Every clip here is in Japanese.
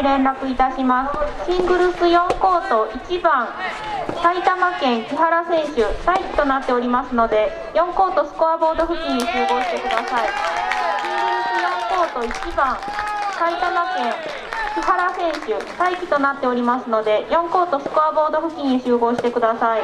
に連絡いたします。シングルス4コート1番埼玉県木原選手タイとなっておりますので、4コートスコアボード付近に集合してください。シングルス4コート1番埼玉県木原選手タイとなっておりますので、4コートスコアボード付近に集合してください。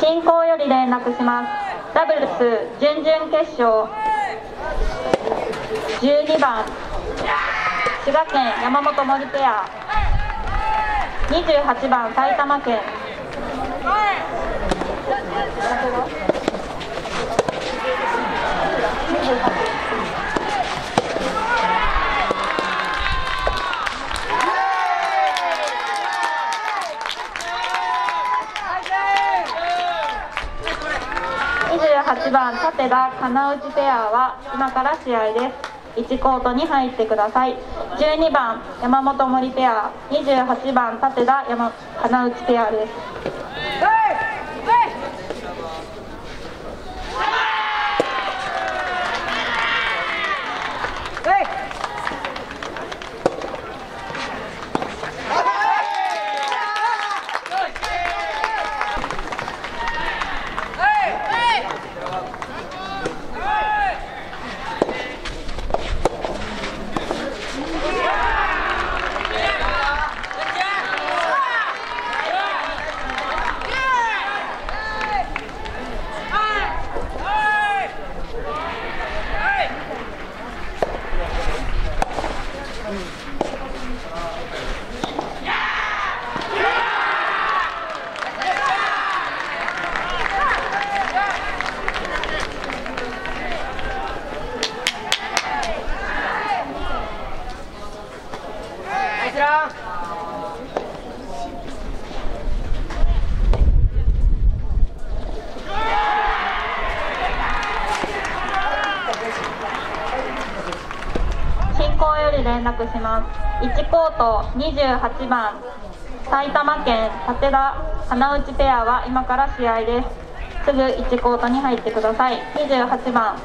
進行より連絡します。ダブルス準々決勝12番滋賀県山本森ペア28番埼玉県28番舘田金内ペアは今から試合です。1コートに入ってください。12番山本森ペア、28番舘田金内ペアです。連絡します。1コート28番埼玉県舘田金内ペアは今から試合です。すぐ1コートに入ってください。28番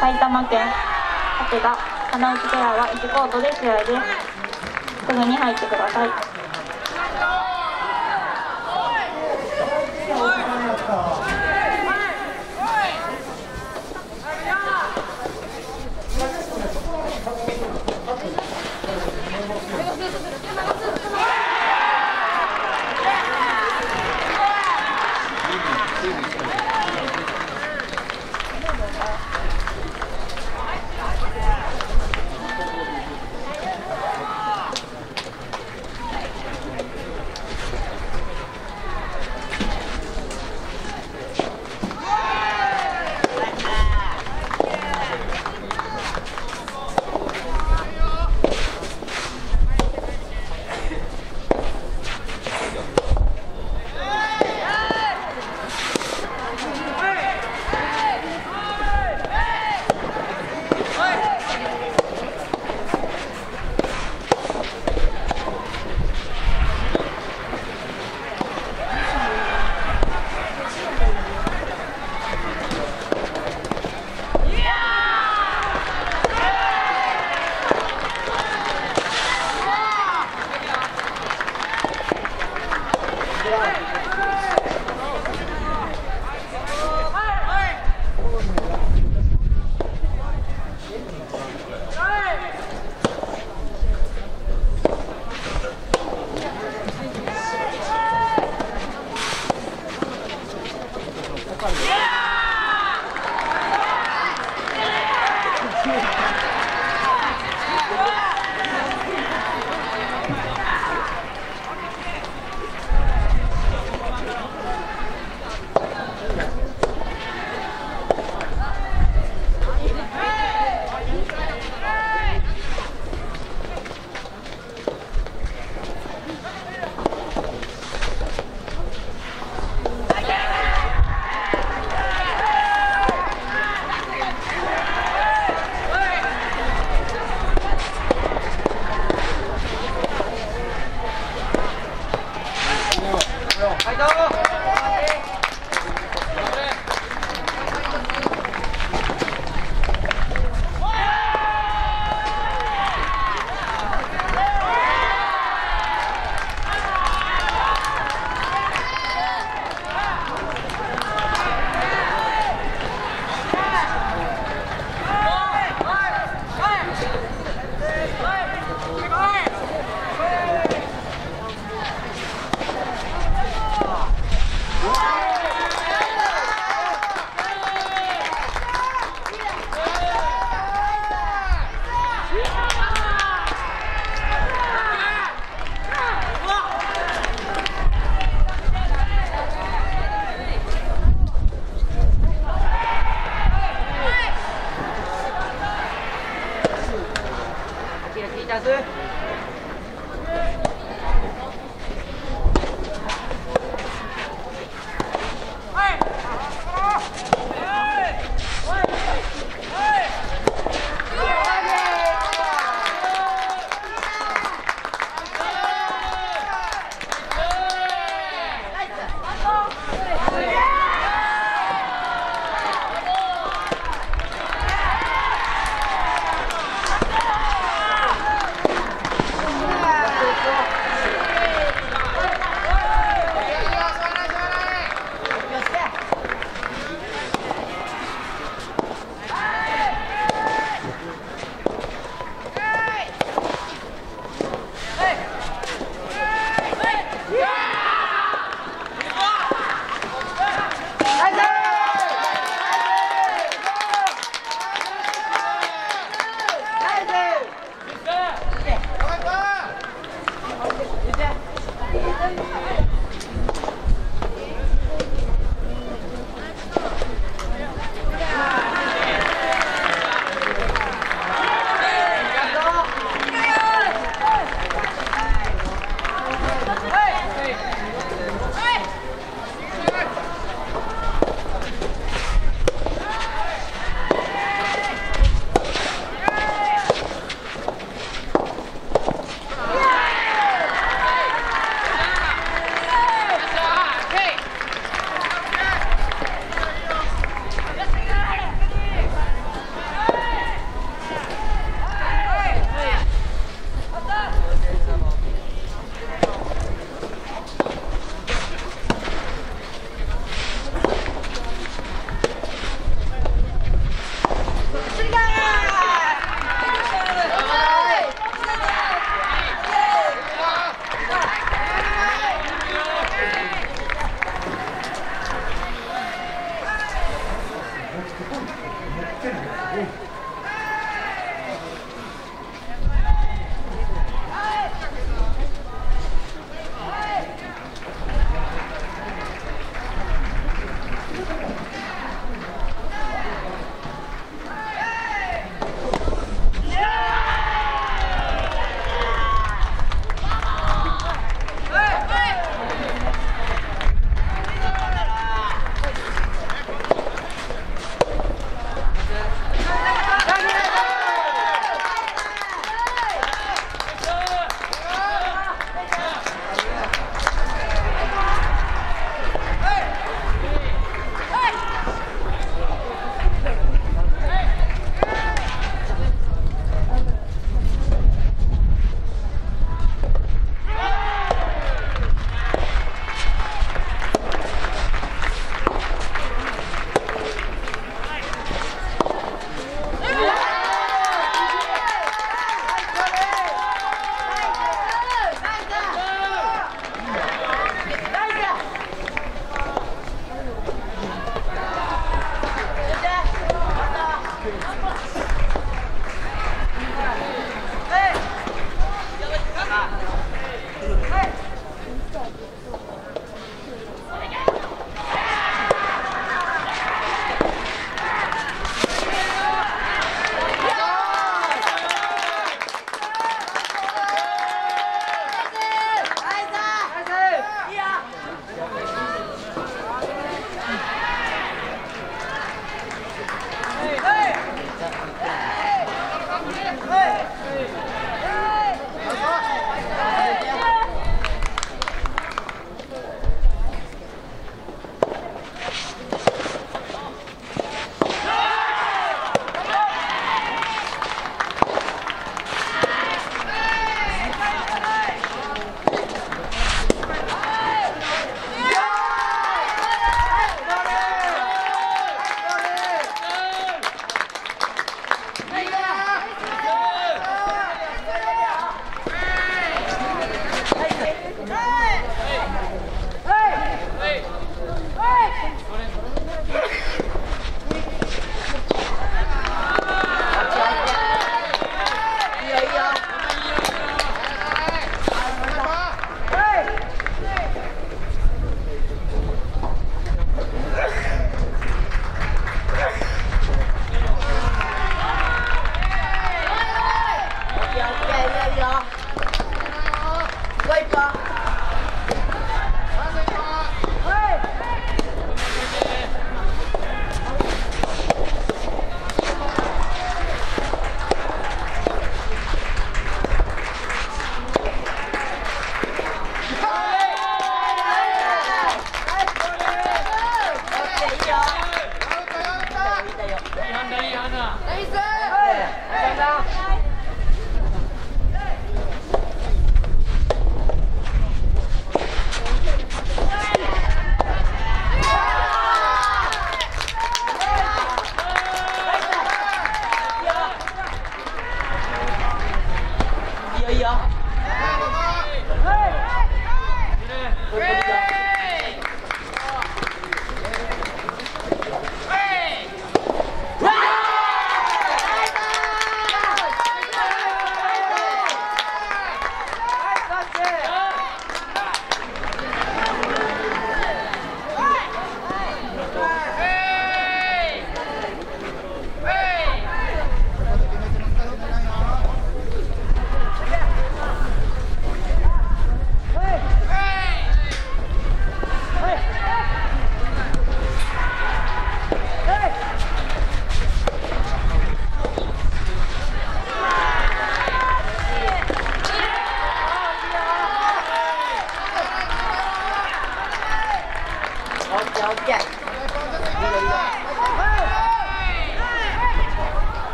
埼玉県舘田金内ペアは1コートで試合です。すぐに入ってください。